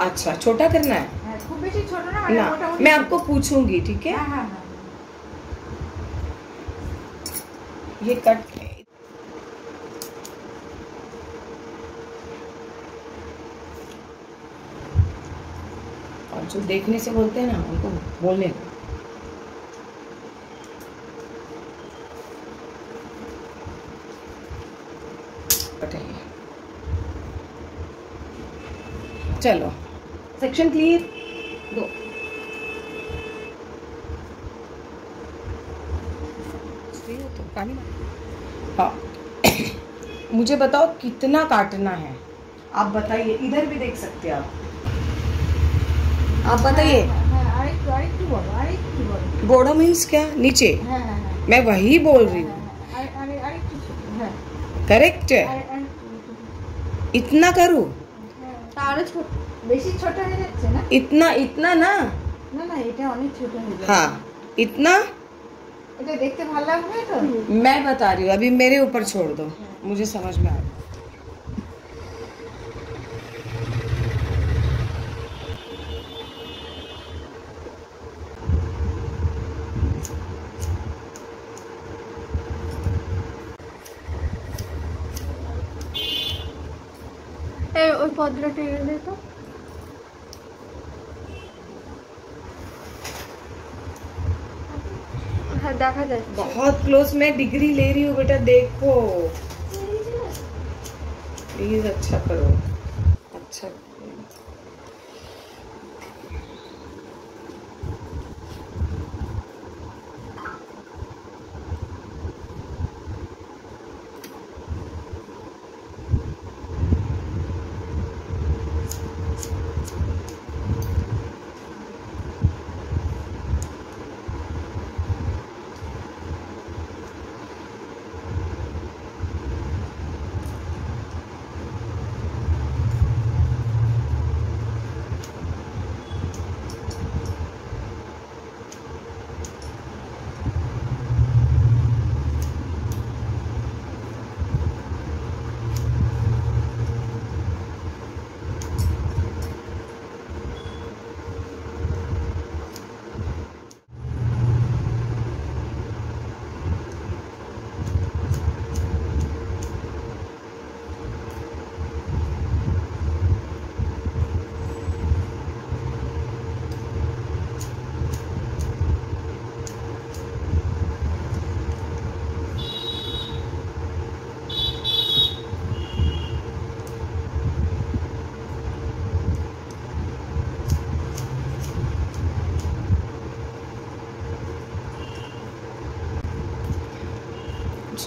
अच्छा छोटा करना है छोटा ना, मैं आपको पूछूंगी ठीक है। ये कट और जो देखने से बोलते हैं ना उनको बोलने दो। चलो सेक्शन क्लियर दो। तो पानी हाँ मुझे बताओ कितना काटना है आप बताइए। इधर भी देख सकते हैं आप बताइए। बोड़ा मीन्स क्या नीचे है, है, है। मैं वही बोल रही हूँ करेक्ट है। इतना करूँ ना? इतना इतना ना ना ना हाँ इतना देखते भाला हुए तो? मैं बता रही हूँ अभी मेरे ऊपर छोड़ दो मुझे समझ में आ रहा। तो देखा जाए बहुत क्लोज मैं डिग्री ले रही हूँ बेटा देखो प्लीज। अच्छा करो अच्छा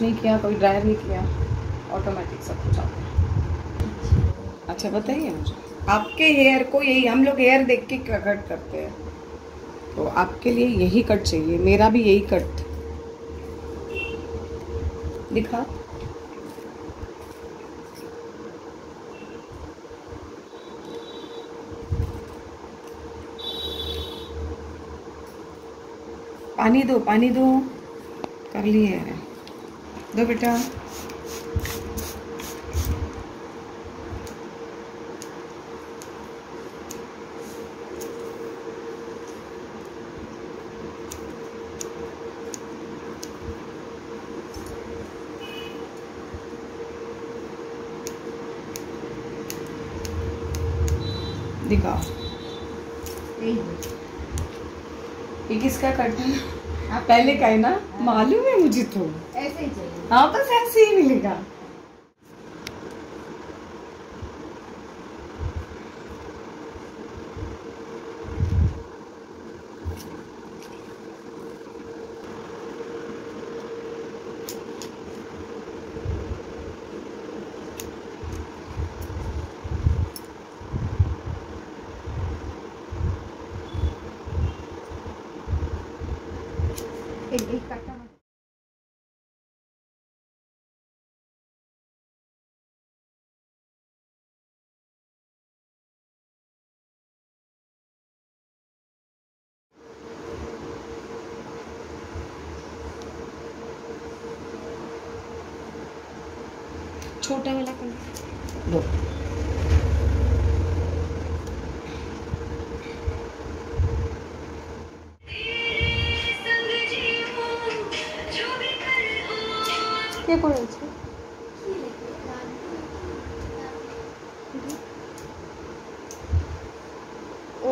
नहीं किया कोई ड्रायर नहीं किया ऑटोमेटिक सब कुछ आता है। अच्छा बताइए मुझे आपके हेयर को यही हम लोग हेयर देख के कट करते हैं तो आपके लिए यही कट चाहिए। मेरा भी यही कट दिखा पानी दो कर लिए दो बेटा। दिखाओ ये किसका करते हैं पहले का है ना मालूम है मुझे तो ऐसे ही चाहिए। हाँ बस ऐसे ही मिलेगा। छोटा वाला दो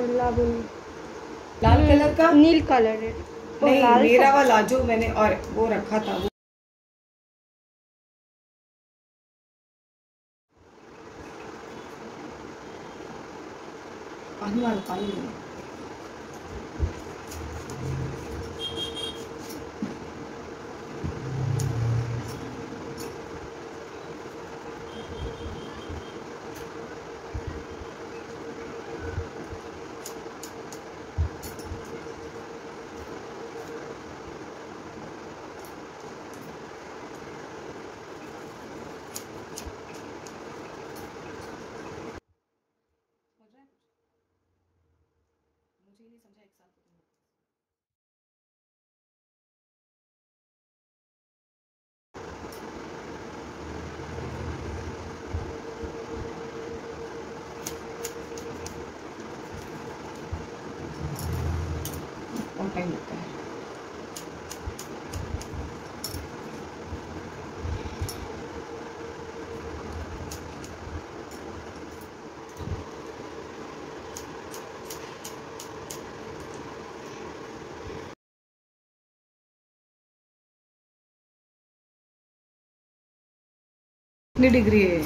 लाल कलर का, नील कलर है नहीं, लाल मेरा वाला जो मैंने और वो रखा था वो। पानी वाला पानी टाइम लगता है। कितनी डिग्री है?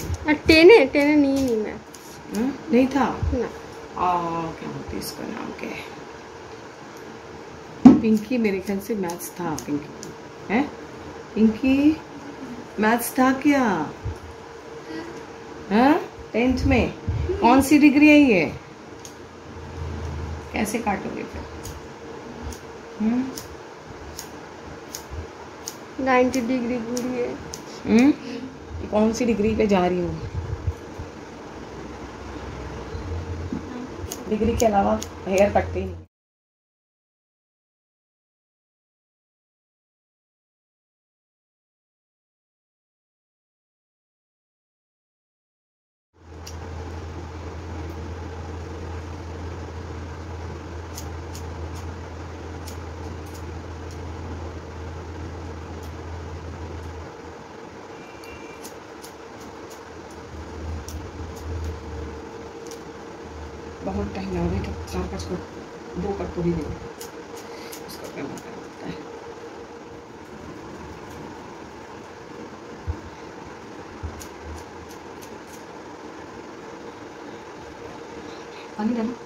10 है। नहीं मैं नहीं था ना। क्या होती इसका नाम क्या है? पिंकी मेरे ख्याल से मैथ्स था। पिंकी है? पिंकी मैथ्स था क्या? हाँ 10th में। कौन सी डिग्री है ये? कैसे काटोगे फिर? 90 डिग्री पूरी है। कौन सी डिग्री पे जा रही हूँ? डिग्री के अलावा हेयर कटते ही नहीं। बहुत टाइम लग रहा है। 4-5 कट, 2 कट पूरी दे उसका क्या होता है। पानी डालो।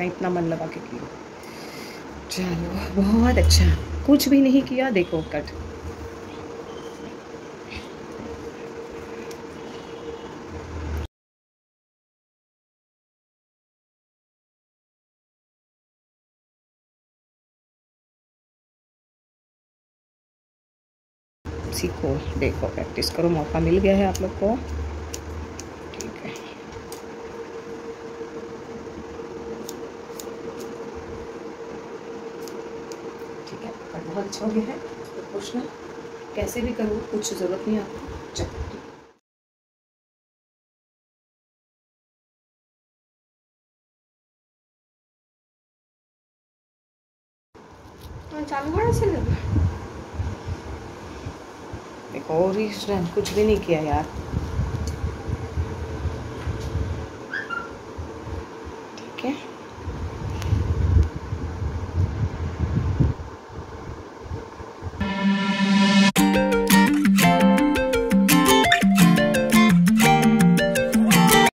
मैं इतना मन लगा के की। चलो बहुत अच्छा, कुछ भी नहीं किया, देखो कट। सीखो, देखो, प्रैक्टिस करो, मौका मिल गया है आप लोग को। ठीक है, ठीक है, बहुत अच्छा हो गया है। तो पूछना कैसे भी करो, कुछ ज़रूरत नहीं आपको। चलो चालू बड़ा से देखो, और कुछ भी नहीं किया यार।